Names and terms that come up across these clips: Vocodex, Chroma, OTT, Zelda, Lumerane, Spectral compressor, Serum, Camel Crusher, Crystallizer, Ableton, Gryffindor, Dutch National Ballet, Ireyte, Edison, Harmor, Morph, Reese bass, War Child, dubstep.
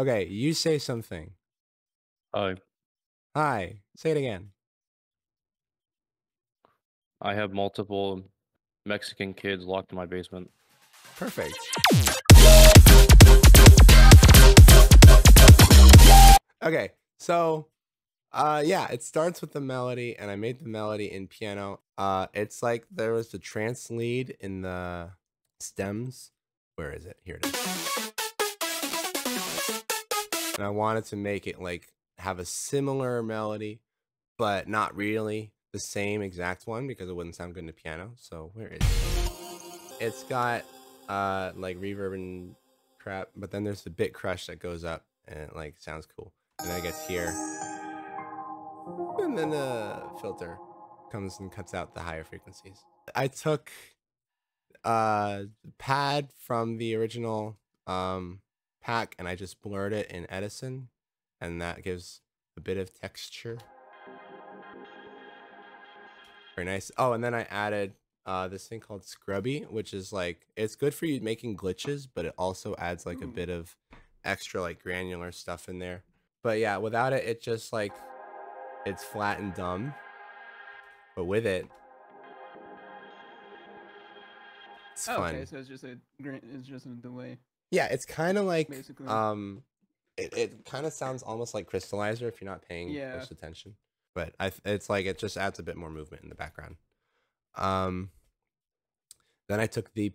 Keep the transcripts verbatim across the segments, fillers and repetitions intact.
Okay, you say something. Hi. Hi. Say it again. I have multiple Mexican kids locked in my basement. Perfect. Okay, so uh, yeah, it starts with the melody, and I made the melody in piano. Uh, it's like there was the trance lead in the stems. Where is it? Here it is. And I wanted to make it like have a similar melody, but not really the same exact one because it wouldn't sound good in the piano. So where is it? It's got uh, like reverb and crap, but then there's the bit crush that goes up and it like sounds cool. And then it gets here. And then the filter comes and cuts out the higher frequencies. I took uh pad from the original um pack and I just blurred it in Edison, and that gives a bit of texture. Very nice. Oh, and then I added uh this thing called Scrubby, which is like, it's good for you making glitches, but it also adds like a bit of extra like granular stuff in there. But yeah, without it, it just like, it's flat and dumb, but with it, it's oh, fun. Okay, so it's just a it's just a delay. Yeah, it's kind of like basically. um, it it kind of sounds almost like Crystallizer if you're not paying yeah. close attention. But I, it's like it just adds a bit more movement in the background. Um, then I took the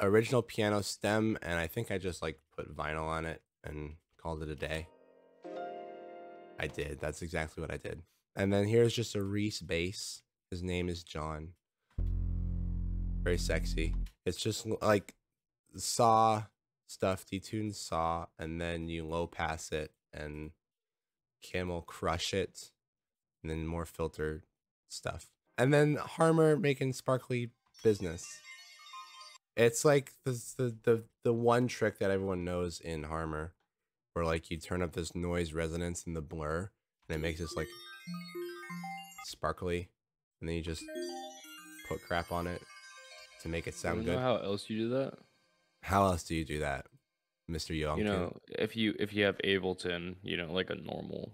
original piano stem and I think I just like put vinyl on it and called it a day. I did. That's exactly what I did. And then here's just a Reese bass. His name is John. Very sexy. It's just like saw stuff, detune saw, and then you low pass it and Camel Crush it, and then more filter stuff. And then Harmor making sparkly business. It's like this, the the the one trick that everyone knows in Harmor, where like you turn up this noise resonance in the blur, and it makes this like sparkly, and then you just put crap on it to make it sound good. You know how else you do that? How else do you do that, Mister Young? You know, if you if you have Ableton, you know, like a normal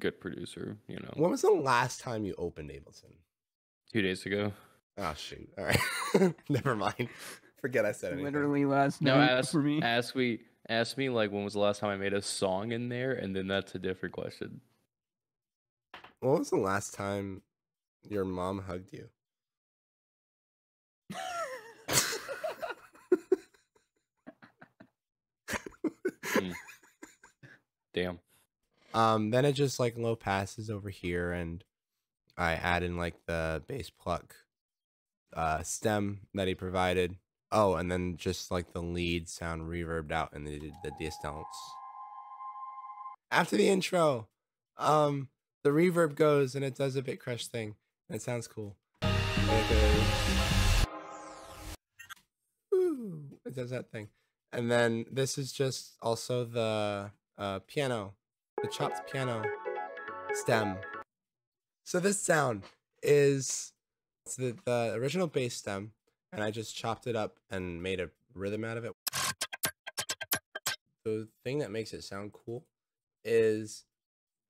good producer, you know. When was the last time you opened Ableton? Two days ago. Oh shoot! All right, never mind. Forget I said it. Literally last night. No, ask for me. Ask me. Ask me like when was the last time I made a song in there, and then that's a different question. When was the last time your mom hugged you? Damn. Um, then it just like low passes over here, and I add in like the bass pluck uh, stem that he provided. Oh, and then just like the lead sound reverbed out, and they did the distance. After the intro, um, the reverb goes and it does a bit crush thing, and it sounds cool. It, Ooh, it does that thing. And then this is just also the uh, piano, the chopped piano stem. So this sound is it's the, the original bass stem, and I just chopped it up and made a rhythm out of it. The thing that makes it sound cool is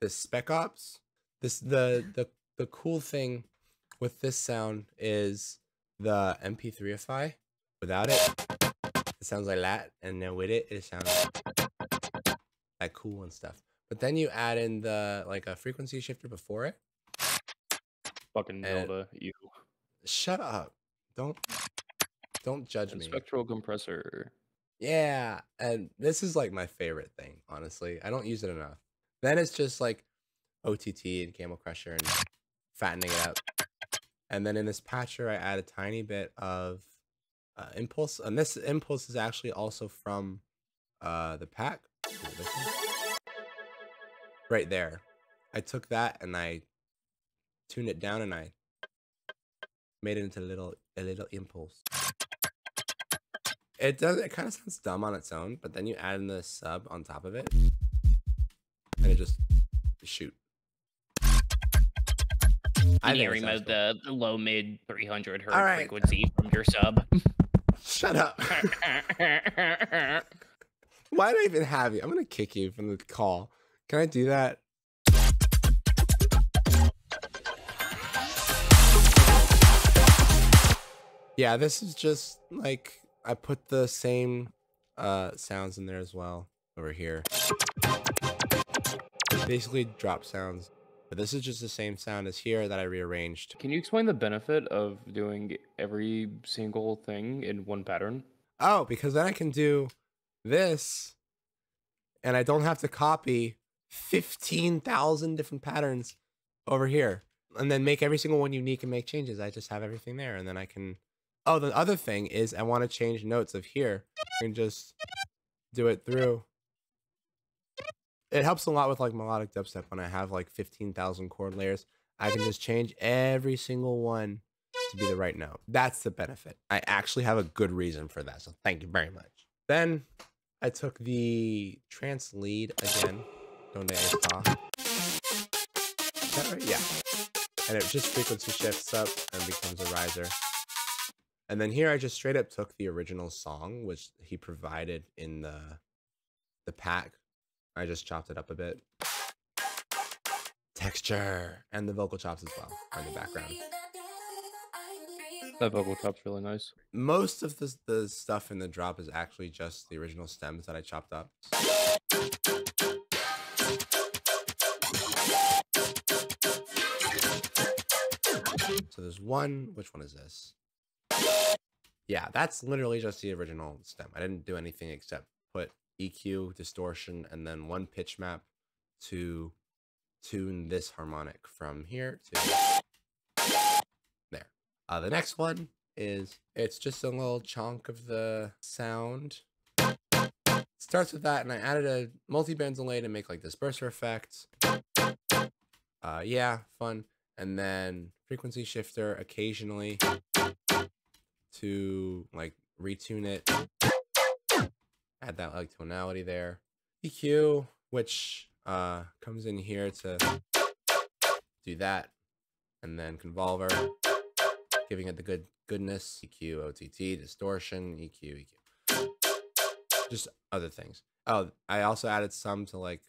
the Spec Ops. This the the the cool thing with this sound is the M P three-ify. Without it, it sounds like that, and then with it, it sounds like cool and stuff. But then you add in the like a frequency shifter before it. Fucking Zelda, you. Shut up! Don't don't judge and me. Spectral compressor. Yeah, and this is like my favorite thing, honestly. I don't use it enough. Then it's just like O T T and Camel Crusher and fattening it up. And then in this patcher, I add a tiny bit of Uh, impulse, and this impulse is actually also from uh, the pack. Right there. I took that and I tuned it down and I made it into a little a little impulse. It does. It kind of sounds dumb on its own, but then you add in the sub on top of it, and it just shoot. I'm hearing the, the, the low mid three hundred hertz right. frequency from your sub. Shut up. Why did I even have you? I'm gonna kick you from the call. Can I do that? Yeah, this is just like I put the same uh, sounds in there as well over here. Basically drop sounds, but this is just the same sound as here that I rearranged. Can you explain the benefit of doing every single thing in one pattern? Oh, because then I can do this and I don't have to copy fifteen thousand different patterns over here and then make every single one unique and make changes. I just have everything there and then I can... Oh, the other thing is I want to change notes of here and just do it through. It helps a lot with like melodic dubstep when I have like fifteen thousand chord layers. I can just change every single one to be the right note. That's the benefit. I actually have a good reason for that. So thank you very much. Then I took the trance lead again. Donde está. Is that right? Yeah. And it just frequency shifts up and becomes a riser. And then here I just straight up took the original song, which he provided in the the pack. I just chopped it up a bit. Texture and the vocal chops as well on the background. That vocal chop's really nice. Most of the, the stuff in the drop is actually just the original stems that I chopped up. So there's one, which one is this? Yeah, that's literally just the original stem. I didn't do anything except put E Q, distortion, and then one pitch map to tune this harmonic from here to there. Uh, the next one is, it's just a little chunk of the sound. It starts with that, and I added a multi-band delay to make like disperser effects. Uh, yeah, fun. And then frequency shifter occasionally to like retune it. Add that like tonality there. E Q, which uh, comes in here to do that. And then convolver, giving it the good goodness. E Q, O T T, distortion, E Q, E Q. Just other things. Oh, I also added some to like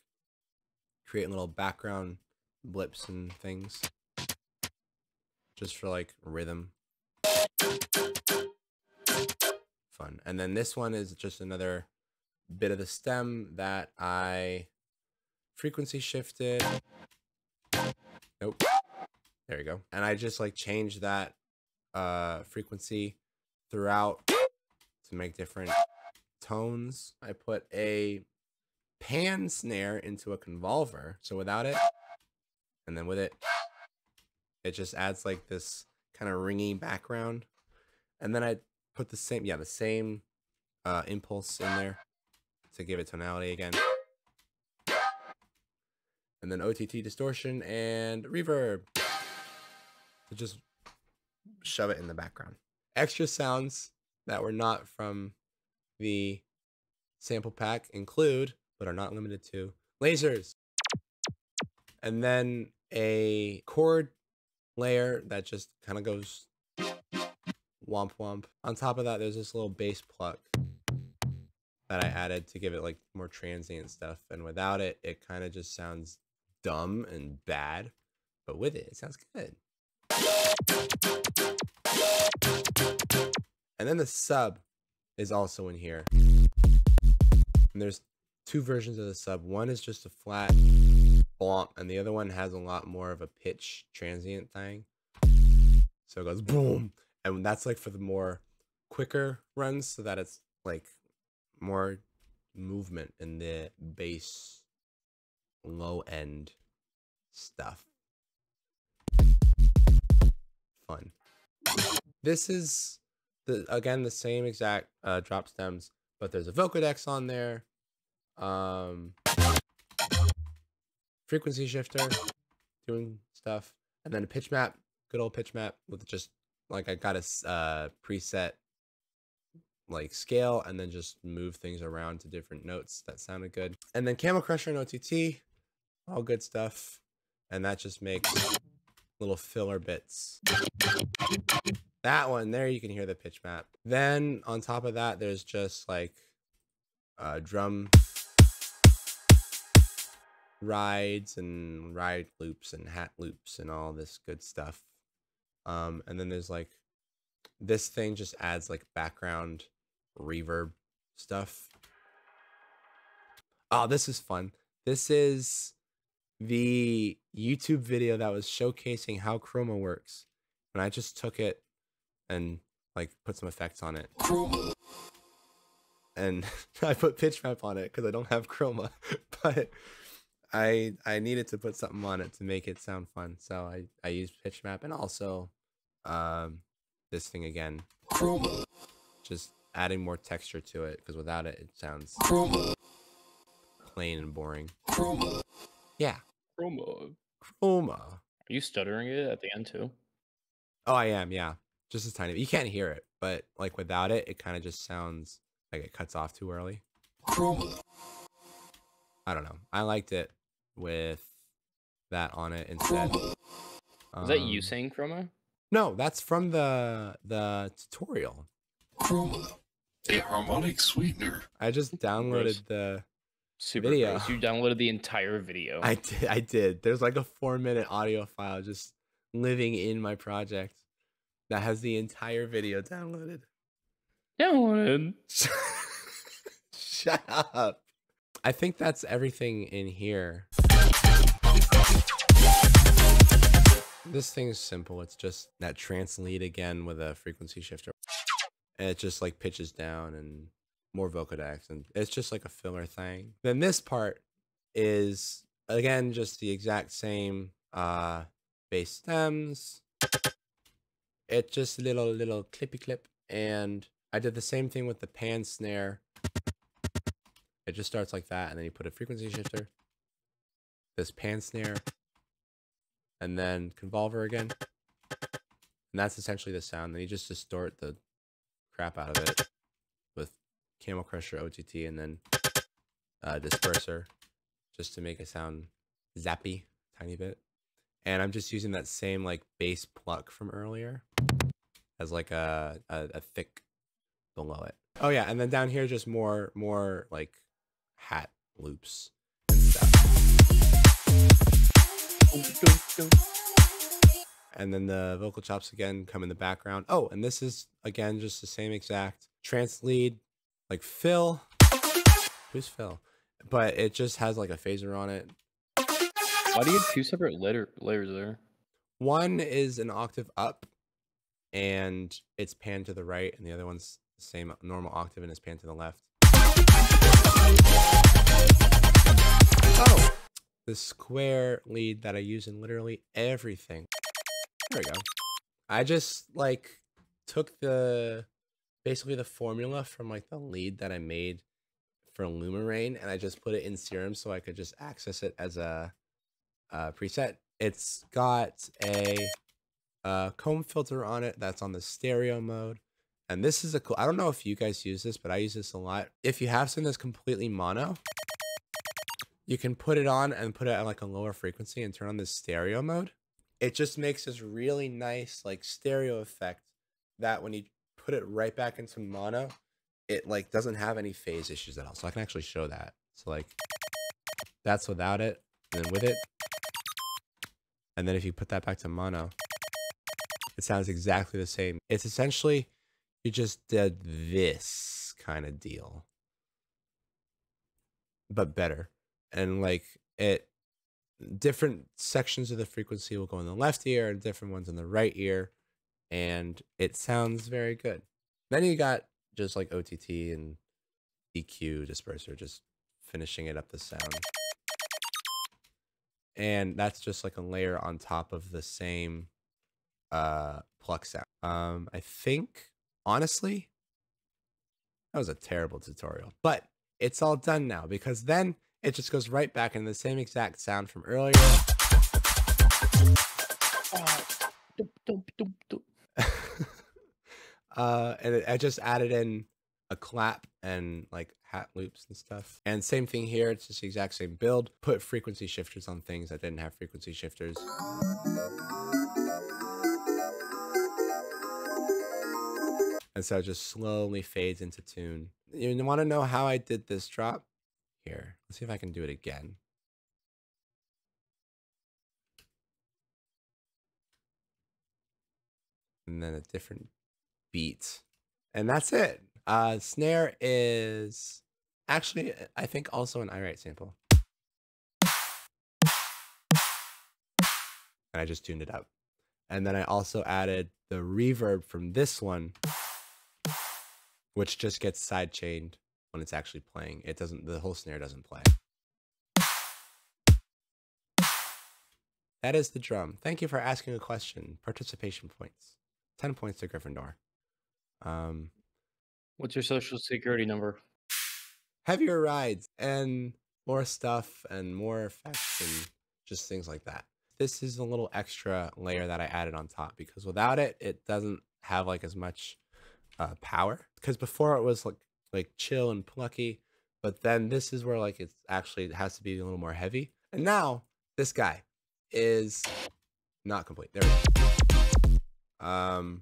create little background blips and things. Just for like rhythm. Fun. And then this one is just another bit of the stem that I frequency shifted. Nope. There you go. And I just like changed that uh, frequency throughout to make different tones. I put a pan snare into a convolver. So without it, and then with it, it just adds like this kind of ringy background. And then I put the same, yeah, the same uh, impulse in there to give it tonality again. And then O T T distortion and reverb to just shove it in the background. Extra sounds that were not from the sample pack include, but are not limited to, lasers. And then a chord layer that just kind of goes womp womp. On top of that, there's this little bass pluck that I added to give it like more transient stuff, and without it, it kind of just sounds dumb and bad, but with it, it sounds good. And then the sub is also in here. And there's two versions of the sub. One is just a flat blomp, and the other one has a lot more of a pitch transient thing. So it goes boom. And that's like for the more quicker runs so that it's like more movement in the bass low end stuff. Fun. This is the again the same exact uh, drop stems, but there's a Vocodex on there. Um, frequency shifter doing stuff, and then a pitch map, good old pitch map with just like I got a uh, preset like scale and then just move things around to different notes that sounded good. And then Camel Crusher and O T T, all good stuff. And that just makes little filler bits. That one there, you can hear the pitch map. Then on top of that, there's just like uh, drum rides and ride loops and hat loops and all this good stuff. Um, and then there's like this thing just adds like background reverb stuff. Oh, this is fun. This is the YouTube video that was showcasing how Chroma works. And I just took it and like put some effects on it. Chroma. And I put pitch map on it because I don't have Chroma, but I I needed to put something on it to make it sound fun. So I, I used pitch map and also um, this thing again. Chroma. Just adding more texture to it because without it, it sounds Chroma. Plain and boring. Chroma. Yeah. Chroma. Chroma. Are you stuttering it at the end too? Oh, I am. Yeah. Just a tiny bit. You can't hear it, but like without it, it kind of just sounds like it cuts off too early. Chroma. I don't know. I liked it with that on it instead. Chroma. Um, Is that you saying Chroma? No, that's from the the tutorial. Chroma. A harmonic sweetener. I just downloaded the Super video. Gross. You downloaded the entire video. I did. I did. There's like a four minute audio file just living in my project that has the entire video downloaded. Downloaded. Shut up. I think that's everything in here. This thing is simple. It's just that trance lead again with a frequency shifter. And it just like pitches down and more vocodex, and it's just like a filler thing. Then this part is again just the exact same uh bass stems. It's just a little little clippy clip, and I did the same thing with the pan snare. It just starts like that, and then you put a frequency shifter, this pan snare, and then convolver again, and that's essentially the sound. Then you just distort the crap out of it with Camel Crusher, O T T, and then uh, disperser, just to make it sound zappy, tiny bit. And I'm just using that same like bass pluck from earlier as like a, a, a thick below it. Oh yeah, and then down here just more more like hat loops and stuff. And then the vocal chops again come in the background. Oh, and this is again just the same exact trance lead. Like Phil, who's Phil? But it just has like a phaser on it. Why do you have two separate layer layers there? One is an octave up, and it's panned to the right, and the other one's the same normal octave and it's panned to the left. Oh, the square lead that I use in literally everything. There we go. I just like took the. Basically the formula from like the lead that I made for Lumerane, and I just put it in Serum so I could just access it as a, a preset. It's got a, a comb filter on it that's on the stereo mode. And this is a cool, I don't know if you guys use this, but I use this a lot. If you have something that's completely mono, you can put it on and put it at like a lower frequency and turn on the stereo mode. It just makes this really nice like stereo effect that when you put it right back into mono, it like doesn't have any phase issues at all. So I can actually show that. So like that's without it, and then with it. And then if you put that back to mono, it sounds exactly the same. It's essentially, you just did this kind of deal, but better. And like it, different sections of the frequency will go in the left ear and different ones in the right ear. And it sounds very good. Then you got just like O T T and E Q disperser, just finishing it up the sound. And that's just like a layer on top of the same uh, pluck sound. Um, I think, honestly, that was a terrible tutorial. But it's all done now, because then it just goes right back into the same exact sound from earlier. Doop, doop, doop, doop. uh and it, I just added in a clap and like hat loops and stuff, and same thing here. It's just the exact same build. Put frequency shifters on things that didn't have frequency shifters. And so it just slowly fades into tune. You want to know how I did this drop? Here, let's see if I can do it again. And then a different beat. And that's it. Uh, snare is actually, I think, also an Ireyte sample. And I just tuned it up. And then I also added the reverb from this one, which just gets sidechained when it's actually playing. It doesn't, the whole snare doesn't play. That is the drum. Thank you for asking a question. Participation points. ten points to Gryffindor. Um, What's your social security number? Heavier rides and more stuff and more effects and just things like that. This is a little extra layer that I added on top, because without it, it doesn't have like as much uh, power. Because before it was like, like chill and plucky, but then this is where like it's actually, it has to be a little more heavy. And now this guy is not complete. There we go. Um,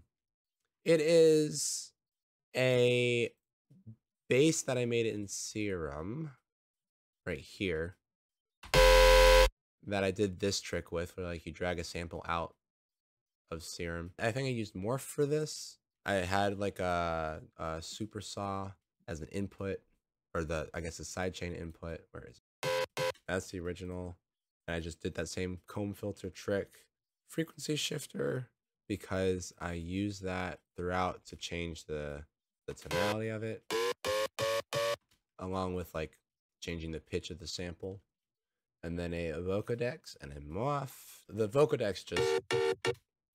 it is a bass that I made in Serum right here that I did this trick with, where like you drag a sample out of Serum. I think I used Morph for this. I had like a, a super saw as an input, or the, I guess the sidechain input. Where is it? That's the original. And I just did that same comb filter trick, frequency shifter, because I use that throughout to change the, the tonality of it, along with like changing the pitch of the sample. And then a Vocodex and a Morph. The Vocodex just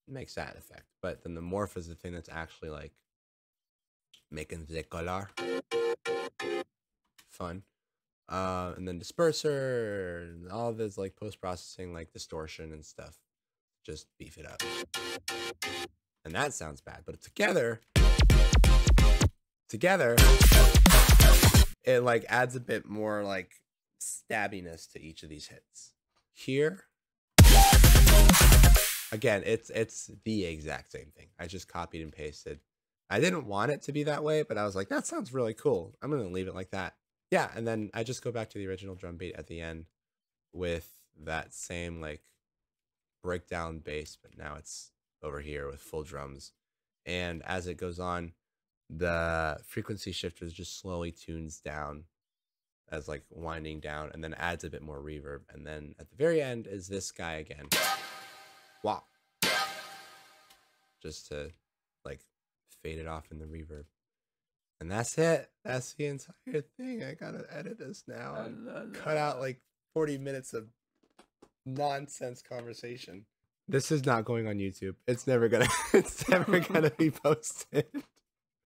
makes that effect, but then the Morph is the thing that's actually like making the color fun. Uh, and then disperser and all of this like post-processing, like distortion and stuff. Just beef it up. And that sounds bad, but together, together, it like adds a bit more like stabbiness to each of these hits. Here, again, it's it's the exact same thing. I just copied and pasted. I didn't want it to be that way, but I was like, that sounds really cool. I'm gonna leave it like that. Yeah, and then I just go back to the original drum beat at the end with that same like breakdown bass, but now it's over here with full drums. And as it goes on, the frequency shifter just slowly tunes down as like winding down, and then adds a bit more reverb. And then at the very end is this guy again. Wow. Just to like fade it off in the reverb. And that's it. That's the entire thing. I gotta edit this now and uh, no, no, cut out like forty minutes of nonsense conversation. This is not going on YouTube. It's never gonna. It's never gonna be posted.